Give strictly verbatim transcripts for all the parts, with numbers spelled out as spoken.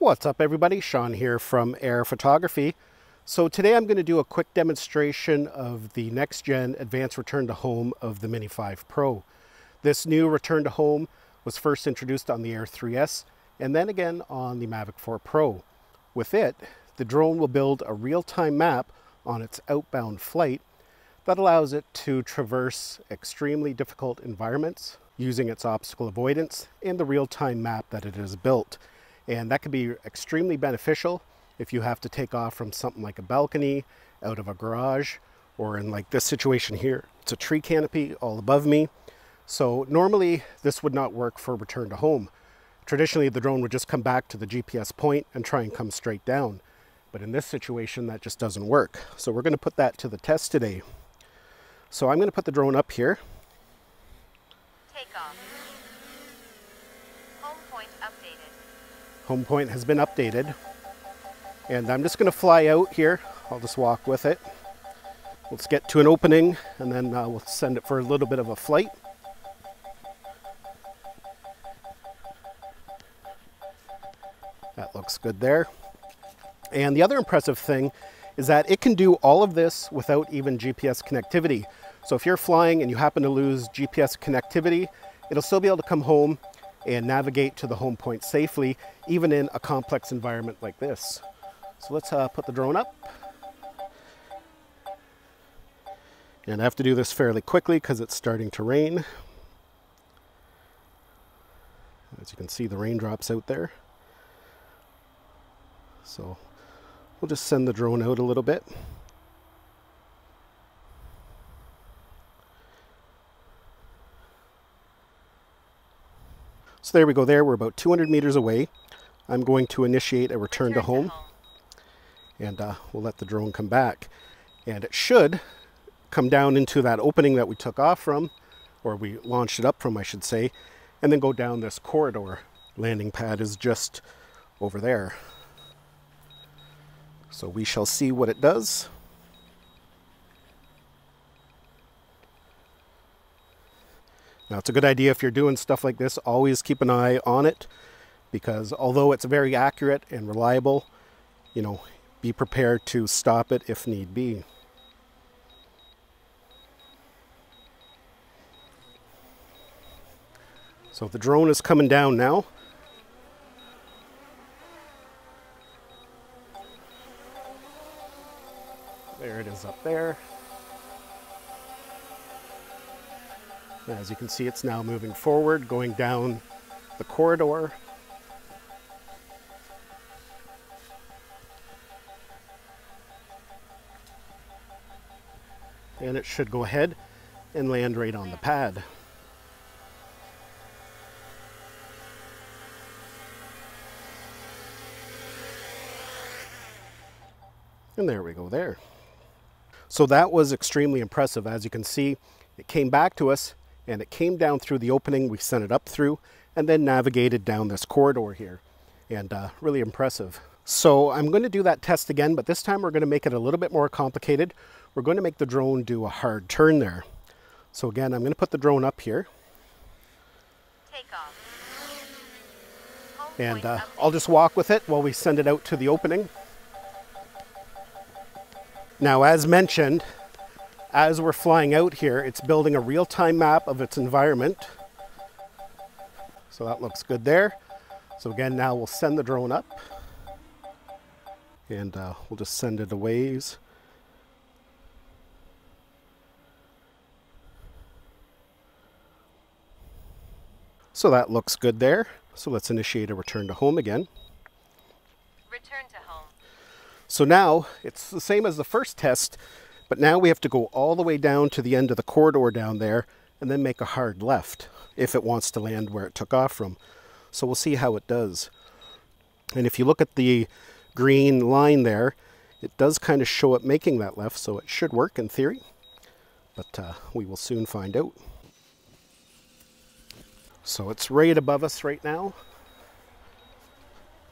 What's up everybody, Sean here from Air Photography. So today I'm going to do a quick demonstration of the next gen advanced return to home of the Mini five Pro. This new return to home was first introduced on the Air three S and then again on the Mavic four Pro. With it, the drone will build a real-time map on its outbound flight that allows it to traverse extremely difficult environments using its obstacle avoidance and the real-time map that it has built. And that can be extremely beneficial if you have to take off from something like a balcony, out of a garage, or in like this situation here, it's a tree canopy all above me. So normally this would not work for return to home. Traditionally, the drone would just come back to the G P S point and try and come straight down. But in this situation, that just doesn't work. So we're going to put that to the test today. So I'm going to put the drone up here. Take off. Home point updated. Home point has been updated, and I'm just going to fly out here. I'll just walk with it. Let's get to an opening, and then uh, we'll send it for a little bit of a flight. That looks good there. And the other impressive thing is that it can do all of this without even G P S connectivity. So if you're flying and you happen to lose G P S connectivity, it'll still be able to come home and navigate to the home point safely, even in a complex environment like this. So let's uh, put the drone up. And I have to do this fairly quickly because it's starting to rain. As you can see, the raindrops out there. So we'll just send the drone out a little bit. So there we go there, we're about two hundred meters away. I'm going to initiate a return, return to, home, to home and uh, we'll let the drone come back. And it should come down into that opening that we took off from, or we launched it up from, I should say, and then go down this corridor. Landing pad is just over there. So we shall see what it does. Now, it's a good idea if you're doing stuff like this, always keep an eye on it, because although it's very accurate and reliable, you know, be prepared to stop it if need be. So the drone is coming down now. There it is up there. As you can see, it's now moving forward, going down the corridor. And it should go ahead and land right on the pad. And there we go there. So that was extremely impressive. As you can see, it came back to us. And it came down through the opening we sent it up through, and then navigated down this corridor here. And uh, really impressive. So I'm going to do that test again, but this time we're going to make it a little bit more complicated. We're going to make the drone do a hard turn there. So again, I'm going to put the drone up here. Take off. And uh, I'll just walk with it while we send it out to the opening. Now, as mentioned, as we're flying out here, it's building a real-time map of its environment. So that looks good there. So again, now we'll send the drone up. And uh, we'll just send it a ways. So that looks good there. So let's initiate a return to home again. Return to home. So now it's the same as the first test, but now we have to go all the way down to the end of the corridor down there and then make a hard left if it wants to land where it took off from. So we'll see how it does. And if you look at the green line there, it does kind of show it making that left, so it should work in theory, but uh, we will soon find out. So it's right above us right now.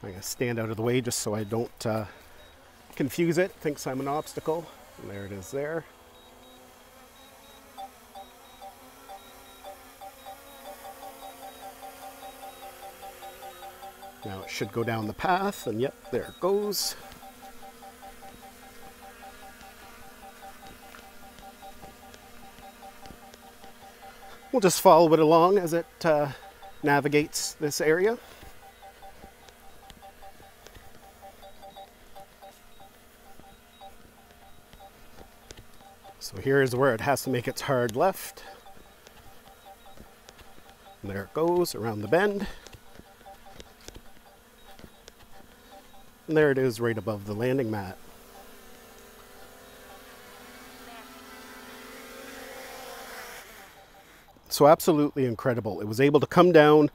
I'm gonna stand out of the way just so I don't uh, confuse it, thinks I'm an obstacle. There it is there. Now it should go down the path, and yep, there it goes. We'll just follow it along as it uh, navigates this area. So here's where it has to make its hard left. And there it goes around the bend. And there it is right above the landing mat. So absolutely incredible. It was able to come down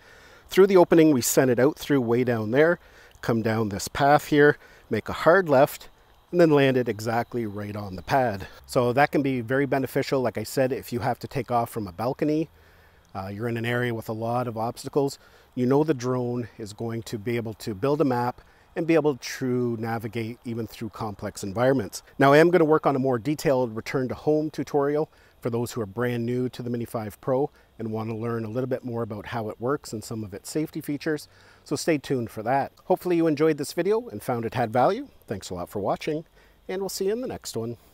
through the opening we sent it out through way down there, come down this path here, make a hard left, and then landed exactly right on the pad. So that can be very beneficial. Like I said, if you have to take off from a balcony, uh, you're in an area with a lot of obstacles, you know the drone is going to be able to build a map and be able to navigate even through complex environments. Now I am going to work on a more detailed return to home tutorial for those who are brand new to the Mini five Pro and want to learn a little bit more about how it works and some of its safety features. So stay tuned for that. Hopefully you enjoyed this video and found it had value. Thanks a lot for watching, and we'll see you in the next one.